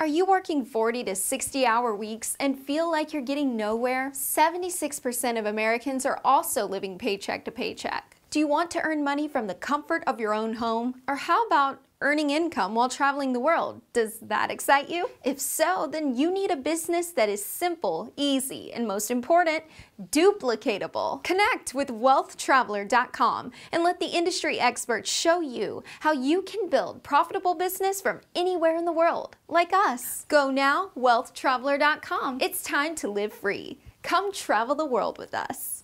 Are you working 40 to 60-hour weeks and feel like you're getting nowhere? 76% of Americans are also living paycheck to paycheck. Do you want to earn money from the comfort of your own home? Or how about earning income while traveling the world? Does that excite you? If so, then you need a business that is simple, easy, and most important, duplicatable. Connect with WealthTraveler.com and let the industry experts show you how you can build profitable business from anywhere in the world, like us. Go now, WealthTraveler.com. It's time to live free. Come travel the world with us.